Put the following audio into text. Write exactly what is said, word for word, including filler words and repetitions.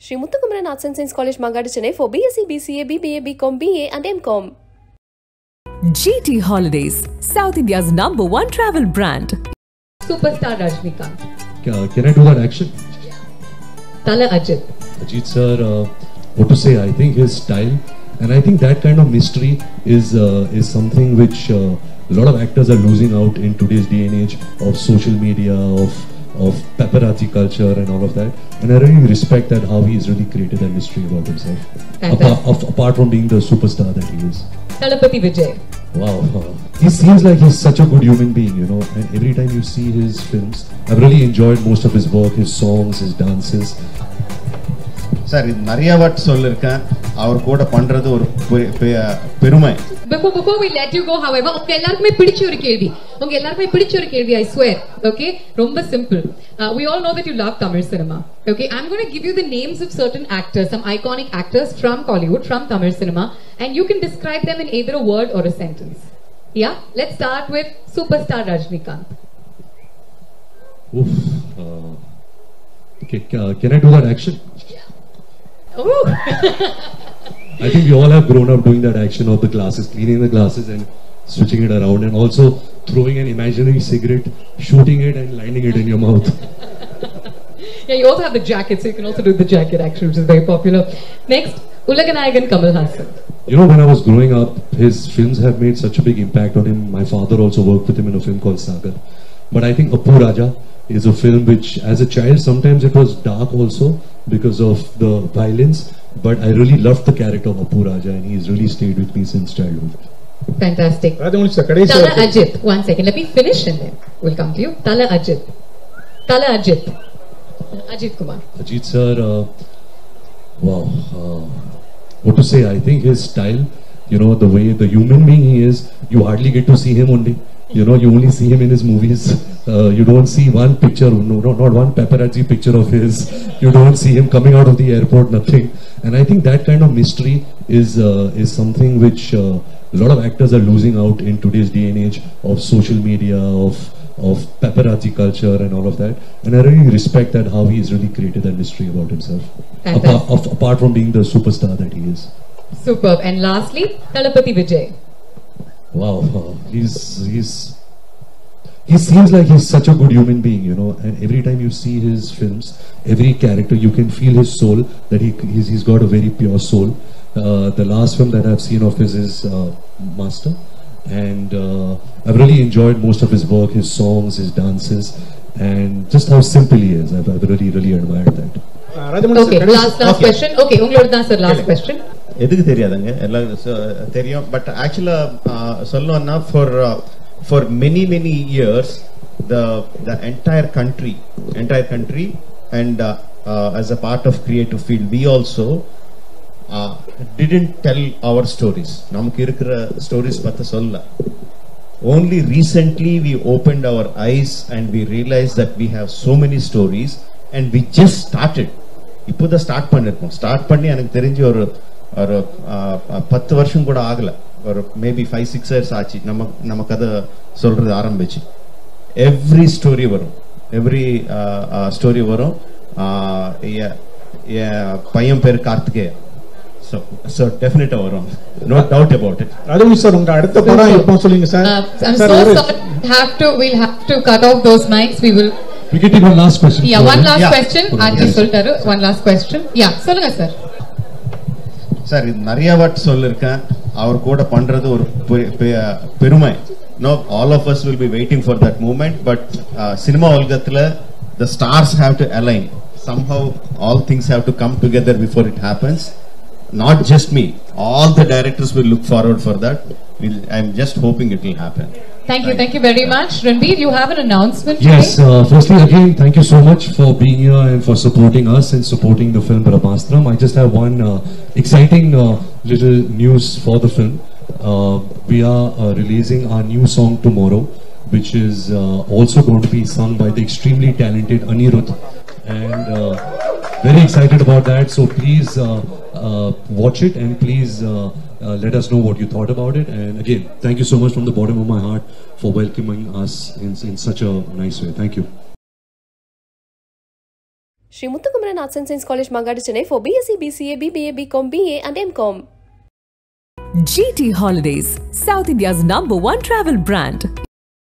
Sri Muthukumaran Arts and Science College, Mangad, Chennai for B S c, B C A, B B A, B Com, B A and M Com. G T Holidays, South India's number one travel brand. Superstar Rajinikanth. Uh, can I do that action? Thala Ajith. Ajith sir, uh, what to say, I think his style and I think that kind of mystery is, uh, is something which uh, a lot of actors are losing out in today's day and age of social media, of of paparazzi culture and all of that, and I really respect that how he has really created that mystery about himself. Apart, apart from being the superstar that he is. Thalapathy Vijay. Wow, he seems like he's such a good human being, you know, and every time you see his films, I've really enjoyed most of his work, his songs, his dances. Sir, Before, before we let you go, however, I swear, okay, Romba simple. Uh, we all know that you love Tamil cinema, okay. I'm going to give you the names of certain actors, some iconic actors from Kollywood, from Tamil cinema, and you can describe them in either a word or a sentence. Yeah, let's start with superstar Rajinikanth. Oof, uh, okay, can I do that action? Yeah. Oh. I think we all have grown up doing that action of the glasses, cleaning the glasses and switching it around, and also throwing an imaginary cigarette, shooting it and lining it in your mouth. Yeah, you also have the jacket, so you can also do the jacket action, which is very popular. Next, Ulaganayagan Kamal Haasan. You know, when I was growing up, his films have made such a big impact on him. My father also worked with him in a film called Sagar. But I think Apur Raja is a film which, as a child, sometimes it was dark also because of the violence. But I really loved the character of Apur Raja, and he's really stayed with me since childhood. Fantastic. Thala Ajith. One second, let me finish and then we'll come to you. Thala Ajith. Thala Ajith. Ajith Kumar. Ajith sir, uh, wow, uh, what to say, I think his style, you know, the way the human being he is, you hardly get to see him only. You know, you only see him in his movies. Uh, you don't see one picture, no, no, not one paparazzi picture of his. You don't see him coming out of the airport, nothing. And I think that kind of mystery is uh, is something which uh, a lot of actors are losing out in today's day and age of social media, of of paparazzi culture and all of that. And I really respect that how he has really created that mystery about himself. Apart, of, apart from being the superstar that he is. Superb. And lastly, Thalapathy Vijay. Wow, he's, he's, he seems like he's such a good human being, you know, and every time you see his films, every character, you can feel his soul, that he, he's, he's got a very pure soul. Uh, the last film that I've seen of his is uh, Master, and uh, I've really enjoyed most of his work, his songs, his dances, and just how simple he is. I've, I've really, really admired that. Okay, last, last okay. question. Okay, Unglodna sir, last okay. question. But actually, uh, for uh, for many many years, the the entire country, entire country, and uh, uh, as a part of creative field, we also uh, didn't tell our stories. stories Only recently we opened our eyes and we realized that we have so many stories, and we just started. Start start or maybe five six years achi every story varum every uh, uh, story varum uh, yeah yeah payan per Karthikeya, so so definite varum, no doubt about it. Rajini sir, unga adutha padam ippo solunga sir. I'm so sorry, have to we'll have to cut off those mics. We will we can take one last question. Yeah, one last yeah. question artist soltaru one last question. Yeah, solunga sir. Sir, no, all of us will be waiting for that moment, but uh, cinema olgatla, the stars have to align. Somehow, all things have to come together before it happens. Not just me, all the directors will look forward for that. We'll, I'm just hoping it will happen. Thank you, thank you very much. Ranbir, you have an announcement today? Yes, uh, firstly again, thank you so much for being here and for supporting us and supporting the film Brahmastram. I just have one uh, exciting uh, little news for the film. Uh, we are uh, releasing our new song tomorrow, which is uh, also going to be sung by the extremely talented Anirudh. And uh, very excited about that, so please uh, uh, watch it and please... Uh, Uh, let us know what you thought about it, and again, thank you so much from the bottom of my heart for welcoming us in, in such a nice way. Thank you. Sri Muthukumaran Arts and Science College, Mangad, Chennai for B S c, B C A, B B A, B Com, B A and M Com. G T Holidays, South India's number one travel brand.